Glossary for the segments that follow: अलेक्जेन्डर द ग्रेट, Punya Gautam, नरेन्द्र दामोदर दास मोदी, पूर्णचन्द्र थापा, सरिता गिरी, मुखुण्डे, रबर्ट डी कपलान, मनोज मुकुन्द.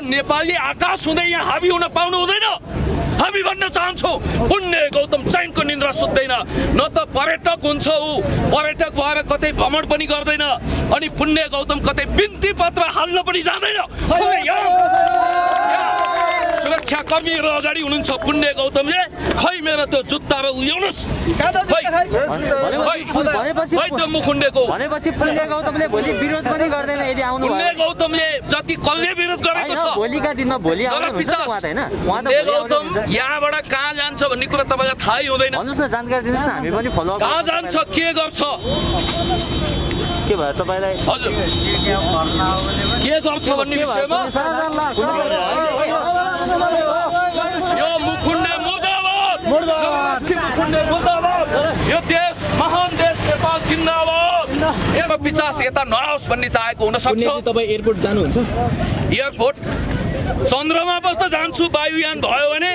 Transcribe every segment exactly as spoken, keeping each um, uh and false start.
नेपाली आकाश हुँदैन, हावी हुन पाउनु हुँदैन। हामी भन्न चाहन्छौं पुण्य गौतम सैनको निन्द्रा सुत्दैन। न त पर्यटक हुन्छ, उ पर्यटक भएर कतै भ्रमण पनि गर्दैन, अनि पुण्य गौतम कतै बिन्ती पत्र हाल्न पनि जाँदैन। सुरक्षा कर्मीहरु अगाडि हुनुहुन्छ पुण्य गौतमले, खै मेरो त्यो जुत्ता र ल्याउनुस्। खै त्यो मुखुण्डेको भनेपछि पुण्य गौतमले भोलि विरोध पनि गर्दैन। यदि आउनु पुण्य गौतमले जति कल्ले विरोध गरेको छ भोलिका दिनमा भोलि आउनु हुन्छ हैन। पुण्य गौतम यहाँबाट कहाँ जान्छ भन्ने कुरा तपाईलाई थाहै हुँदैन। भन्नुस् न, जानकारी दिनुस् न, हामी पनि फलो गर्छौं। कहाँ जान्छ, के गर्छ, के भयो तपाईलाई, हजुर के गर्छ भन्ने विषयमा यो मुखुण्ड मुर्दाबाद मुर्दाबाद मुखुण्ड मुर्दाबाद। यो देश महान देश नेपाल जिन्दाबाद। यो पचास यता नआओस् भन्ने चाहेको हुन सक्छ। तपाई एयरपोर्ट जानुहुन्छ, एयरपोर्ट चन्द्रमा बस्दा जान्छु, वायुयान भयो भने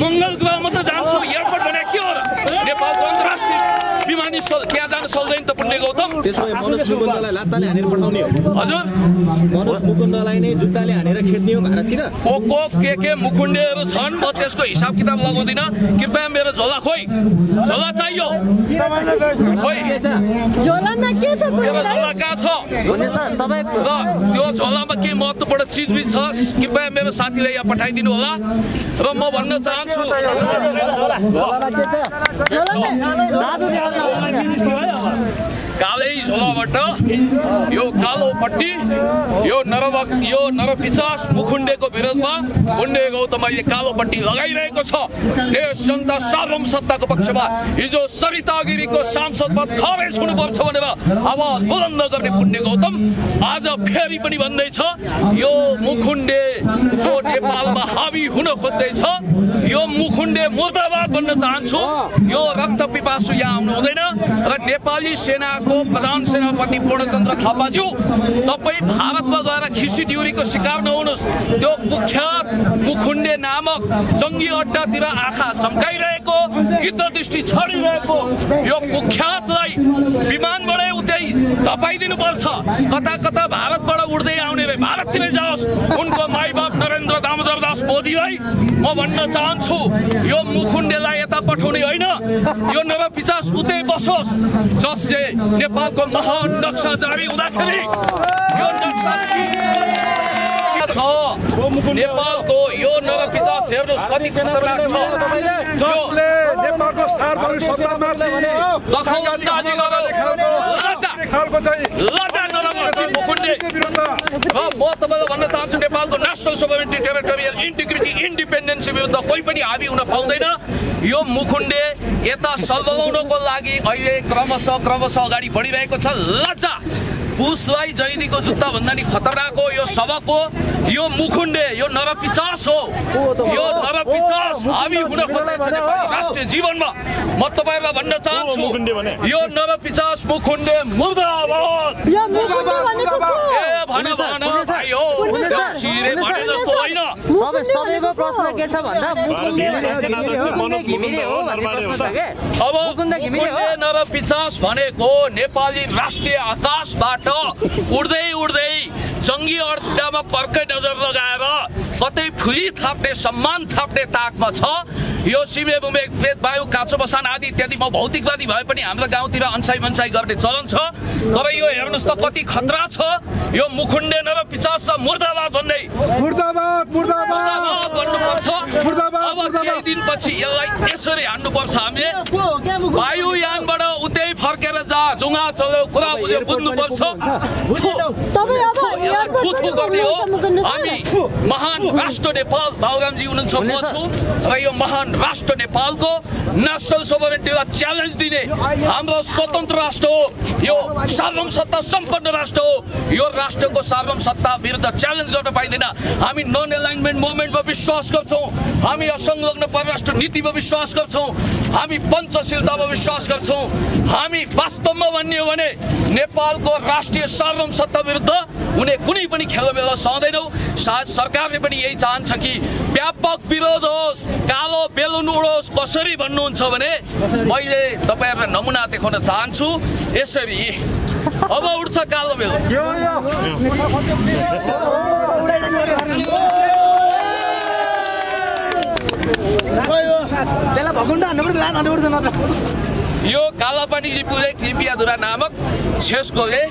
मंगल ग्रह मात्र जान्छु। एयरपोर्ट भने के हो र? नेपालको अन्तर्राष्ट्रिय विमानस्थल त्यहाँ जान सक्दैन त पुण्य गौतम। त्यसो भए मनोज मुकुन्दलाई लात्ताले हानेर पठाउने हो? हजुर, मनोज मुकुन्दलाई नै जुत्ताले हानेर खेद्ने हो भारततिर? को को के के मुकुण्डेहरू छन्, म त्यसको हिसाब किताब लगाउँदिन। कृपया मेरो झोला खोइ, झोला चाहियो। झोलामा के छ? झोला कहाँ छ? त्यो झोलामा के महत्त्वपूर्ण चिज पनि छ, कृपया मेरो साथीलाई यहाँ पठाइदिनु होला। र म भन्न चाहन्छु कालै झोलाबाट यो कालो पट्टी, यो नरभक, यो नरपिचास मुखुण्डेको विरोधमा पुण्य गौतमले कालो पट्टी लगाइरहेको छ। देश जनता सार्वम सत्ताको पक्षमा हिजो सरिता गिरीको सांसद पद खारेज हुनुपर्छ भनेर आवाज बुलन्द गर्ने पुण्य गौतम आज फेरि पनि भन्दैछ यो मुखुण्डे जो नेपालमा हावी हुन खोज्दैछ, यो मुखुण्डे मुर्दाबाद भन्न चाहन्छु। यो रक्त पिपासु यहाँ आउनु हुँदैन। र नेपाली सेना को प्रधान सेनापति पूर्णचन्द्र थापाज्यू, तपाई भारतमा गएर खिसी ड्युरीको शिकार नहुनुस्। त्यो कुख्यात मुखुण्डे नामक जङ्गी अड्डातिर आँखा चम्काइरहेको, गिद्ध दृष्टि छरिरहेको यो कुख्यातलाई विमानबाटै उतै धपाइदिनुपर्छ। कता कता भारतबाट उड्दै आउने रे भारततिर जाओस्। उनको माइबाप नरेन्द्र दामोदर दास मोदीलाई म भन्न चाहन्छु यो मुखुण्डेलाई यता पठाउने होइन, यो नरपिचास उतै बसोस् जसले नेपालको महान नक्सा जारी हुँदाखेरि यो नक्सा छ। नेपालको यो नरपिचास हेर्नुहोस् कति खतरनाक छ, जसले नेपालको सार्वभौम सत्तामाथि दखलअन्दाजी गरेको लाजा नेपालको चाहिँ लाजा नरमाथि मुकुण्डे विरुद्ध। र म तपाईलाई भन्न चाहन्छु नेपालको national sovereignty territorial integrity independence विरुद्ध कोही पनि हावी हुन पाउँदैन। यो मुखुण्डे यता सल्लाउनको लागि अहिले क्रमशः क्रमशः अगाडि बढिरहेको छ। लज्जा पुसलाई जैदीको जुत्ता भन्दा नि खतरनाक हो यो सबको। यो मुखुण्डे यो नरपिचास हो, यो नरपिचास हामी हुन खोज्दैछ नेपाली राष्ट्रिय जीवनमा। म तपाईलाई भन्न चाहन्छु यो नरपिचास मुखुण्डे मुर्दाबाद। यो मुखुण्डे भनेको के भन भन भाइ हो, यो सिरे भने जस्तो होइन। सबै सबैको प्रश्न के छ भन्दा मुखुण्डे हो भन्ने प्रश्न छ के? अब मुखुण्डे नरपिचास भनेको नेपाली राष्ट्रिय आकाशबाट उड्दै उड्दै जङ्गी अड्डामा पर्कै नजर लगाएर कतै फुली थाप्ने, सम्मान थाप्ने ताकमा छ यो सिमे बुमे भेदवायु काँचो बसान आदि इत्यादि। म भौतिकवादी भए पनि हाम्रो गाउँतिर अन्साई मन्साई गर्ने चलन छ। तर यो हेर्नुहोस् त कति खतरा छ यो मुखुण्डे नरपिचास र मुर्दाबाद भन्दै मुर्दाबाद मुर्दाबाद भन्नुपर्छ। अब केही दिनपछि यसलाई यसरी हान्नुपर्छ हामीले, वायुयानबाट उतै फर्केर जा, जुङ्गा चल्यो, कुरा बुझ्यो, बुझ्नुपर्छ। थुथु गर्ने हो हामी महान राष्ट्र नेपाल। बाबुरामजी हुनुहुन्छ, म छु, र यो महान राष्ट्र नेपालको नेसनल सोभरेनिटीलाई च्यालेन्ज दिने हाम्रो स्वतन्त्र राष्ट्र हो, यो सार्वभौम सत्ता सम्पन्न राष्ट्र हो। यो राष्ट्रको सार्वभौम सत्ता विरुद्ध च्यालेन्ज गर्न पाइँदैन। हामी नन एलाइनमेन्ट मुभमेन्टमा विश्वास गर्छौँ, हामी असंलग्न परराष्ट्र नीतिमा विश्वास गर्छौँ, हामी पञ्चशीलतामा विश्वास गर्छौँ। हामी वास्तवमा भन्ने हो भने नेपालको राष्ट्रिय सार्वभौम सत्ता विरुद्ध हुने कुनै पनि खेलमेल सहँदैनौँ। सायद सरकारले पनि यही चाहन्छ कि व्यापक विरोध होस्, कालो बेलुन उडोस्। कसरी भन्नुहुन्छ भने मैले तपाईँहरूलाई नमुना देखाउन चाहन्छु यसरी। अब उड्छ कालो बेलुन। यो कालापानी जी पूरे कृपया धुरा नामक छेस को ले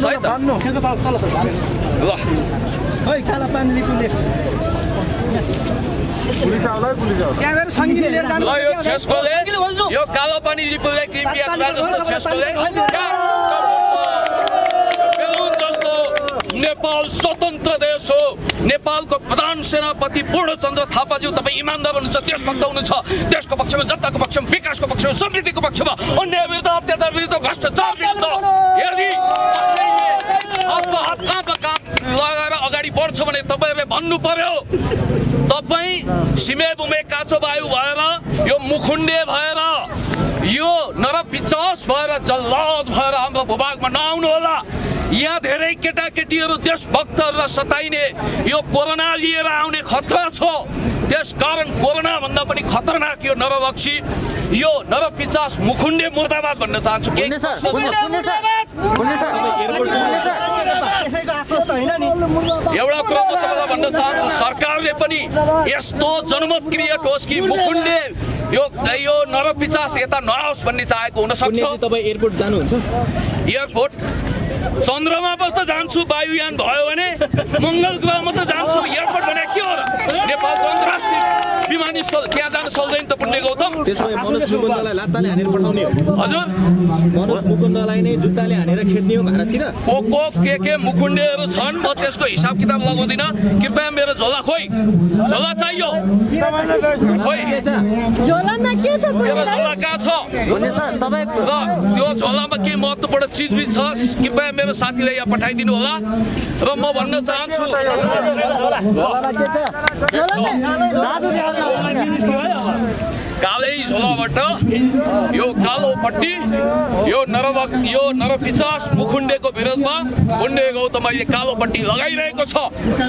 सही था वाह ओए कालापानी जी पूरे पुलिस आवाला है पुलिस आवाला क्या कर संगीत ले जान लो यो छेस को ले यो कालापानी जी पूरे कृपया धुरा दोस्तों छेस को ले नेपाल स्वतंत्र देश हो नेपाल को प्रधान सेनापति पूर्णचन्द्र थापाज्यू तब ईमानदार बन्नुहुन्छ देशभक्त हुनुहुन्छ देशको पक्षमा जनताको पक्षमा विकासको पक्षमा समृद्धिको पक्षमा अन्याय विरुद्ध अत्याचार विरुद्ध भ्रष्टाचार विरुद्ध यदि कसैले आफ्नो हातका काम लगाएर अगाडि बढ्छ भने तपाईले भन्नु पर्यो तपाई सिमेबुमे काचो वायु भएर यो मुखुण्डे भएर यो नरपिचास भएर जल्लाद भएर हाम्रो भूभागमा नआउनु होला। यहाँ धेरै केटाकेटीहरु देशभक्तहरुले सताइने यो कोरोना लिएर आउने खतरा छ। त्यसकारण कोरोना भन्दा पनि खतरनाक यो नरभक्षी यो नरपिचास मुखुण्डे मुर्दाबाद भन्न चाहन्छु। के एउटा कुरा म तपाईलाई भन्न चाहन्छु, सरकारले पनि यस्तो जनमत क्रिएट होस् कि मुखुण्डे यो यो नरपिचास यता नआओस् भन्ने चाहेको हुन सक्छ। तपाई एयरपोर्ट जानुहुन्छ? एयरपोर्ट चन्द्रमा पर त जान्छु, वायुयान भयो भने मंगल ग्रहमा त जान्छु, एयरपोर्ट भने के हो र? नेपालको अन्तर्राष्ट्रिय विमानस्थल त्यहाँ जान सक्दैन त पुण्य गौतम। त्यसैले मनोज मुकुन्दलाई लात्ताले हानेर पठाउने हो? हजुर, मनोज मुकुन्दलाई नै जुत्ताले हानेर खेद्ने हो भारततिर? को को के के मुकुण्डेहरू छन् म त्यसको हिसाब किताब लगाउँदिन। कृपया मेरो झोला खोइ, झोला चाहियो। खोइ झोलामा के छ? मेरो झोला कहाँ छ? भने सर तपाई त्यो झोलामा के महत्त्वपूर्ण चीज भी छ, कृपया मेरो साथीलाई यहाँ पठाइदिनु होला। र म भन्न चाहन्छु कालै झोलाबाट यो कालो पट्टी यो नरभक् यो नरपिचास मुखुण्डेको विरोधमा पुण्य गौतम अहिले कालो पट्टी लगाइरहेको छ।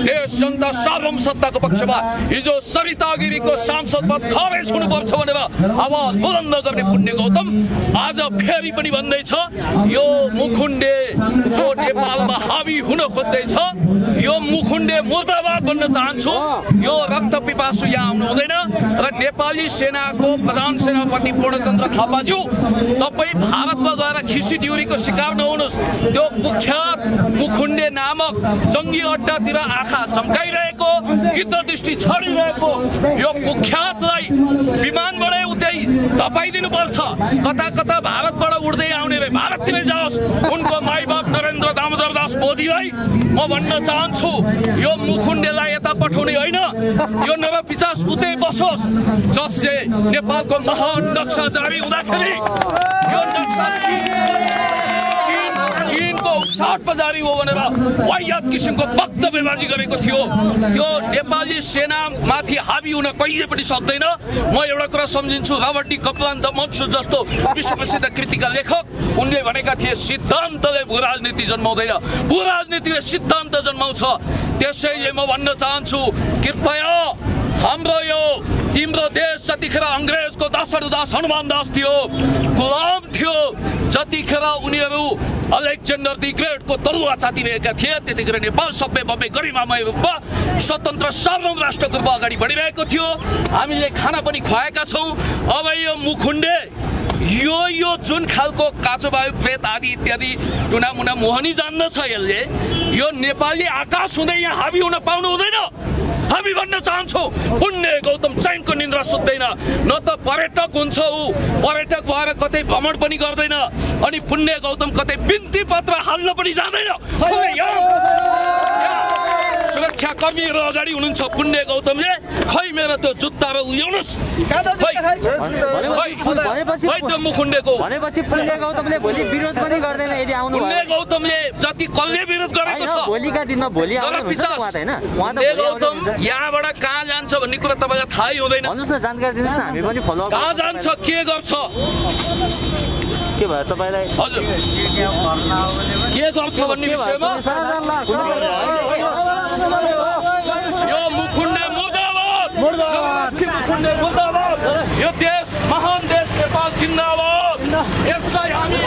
देश जनता सार्वभौम सत्ताको पक्षमा हिजो सरिता गिरीको सांसद पद खारेज हुनुपर्छ भनेर आवाज बुलन्द गर्ने पुण्य गौतम आज फेरि पनि भन्दैछ यो मुखुण्डे जो नेपालमा हावी हुन खोज्दैछ यो मुखुण्डे मुर्दाबाद भन्न चाहन्छु। यो रक्त पिपासु यहाँ आउनु हुँदैन र नेपाली सेना प्रधान सेनापति पूर्णचन्द्र थापाज्यू तपाई भारतमा गएर खिसी ड्युरीको शिकार नहुनुहोस्। त्यो कुख्यात मुखुण्डे नामक जङ्गी अड्डातिर आँखा चम्काइरहेको गिद्ध दृष्टि छरिरहेको यो कुख्यातलाई विमानबाटै उतै धपाइदिनुपर्छ। कता कता भारतबाट उड्दै आउने भए भारततिर जाओस्। उनको माइबाप नरेन्द्र दामोदर दास मोदीलाई म भन्न चाहन्छु यो मुखुण्डेलाई यता पठाउने होइन, यो नरपिचास उतै बसोस् जसले नेपालको महान नक्सा जारी हुँदाखेरि यो नक्सा चीन चीनको उसाटमा जारी हो भनेर वायद किसिमको वक्तव्यबाजी गरेको थियो। त्यो नेपाली सेनामाथि हावी हुन कहिले पनि सक्दैन। म एउटा कुरा सम्झिन्छु, रबर्ट डी कपलान the Monsoon जस्तो विश्वप्रसिद्ध कृतिका लेखक उनले भनेका थिए सिद्धान्तले भूराजनीति जन्माउँदैन, भूराजनीतिले सिद्धान्त जन्माउँछ। त्यसैले म भन्न चाहन्छु कृपया हाम्रो यो तिम्रो देश जतिखेर अंग्रेजको दासहरू दास हनुमान दास थियो, गुलाम थियो, जतिखेर उनीहरू अलेक्जेन्डर द ग्रेटको तरुवा चाटिरहेका थिए त्यतिखेर नेपाल सबै बबै गरिमामय रूपमा स्वतन्त्र सार्वभौम राष्ट्रको रूपमा अगाडि बढिरहेको थियो। हामीले खाना पनि खुवाएका छौँ। अब यो मुखुण्डे यो यो जुन खालको काचोबायु प्रेत आदि इत्यादि टुनामुना मोहनी जान्दछ यसले यो नेपाली आकाश हुँदै यहाँ हावी हुन पाउनु हुँदैन। हामी भन्न चाहन्छौ पुण्य गौतम चैनको निन्द्रा सुत्दैन, न त पर्यटक हुन्छ ऊ, पर्यटक भएर कतै भ्रमण पनि गर्दैन अनि पुण्य गौतम कतै बिन्ती पत्र हाल्न पनि जाँदैन। सुरक्षा कर्मीहरू अगाडि हुनुहुन्छ पुण्य गौतमले, खै मेरो त्यो जुत्ता र ल्याउनुस्। खै त्यो मुखुण्डेको भनेपछि पुण्य गौतमले भोलि विरोध पनि गर्दैन यदि आउनु पुण्य गौतमले जति कल्ले विरोध गरेको छ भोलिका दिनमा भोलि आउनु हुन्छ हैन। पुण्य गौतम यहाँबाट कहाँ जान्छ भन्ने कुरा तपाईलाई थाहै हुँदैन। भन्नुस् न, जानकारी दिनुस् न, हामी पनि फलो गर्छौं। कहाँ जान्छ के गर्छ के भयो तपाईलाई? हजुर के गर्छ भन्ने विषयमा यो मुखुण्डे मुर्दाबाद मुर्दाबाद मुखुण्डे मुर्दाबाद यो देश महान देश नेपाल जिन्दाबाद। यसै हामी